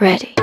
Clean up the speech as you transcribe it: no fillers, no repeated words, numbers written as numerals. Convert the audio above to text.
Ready.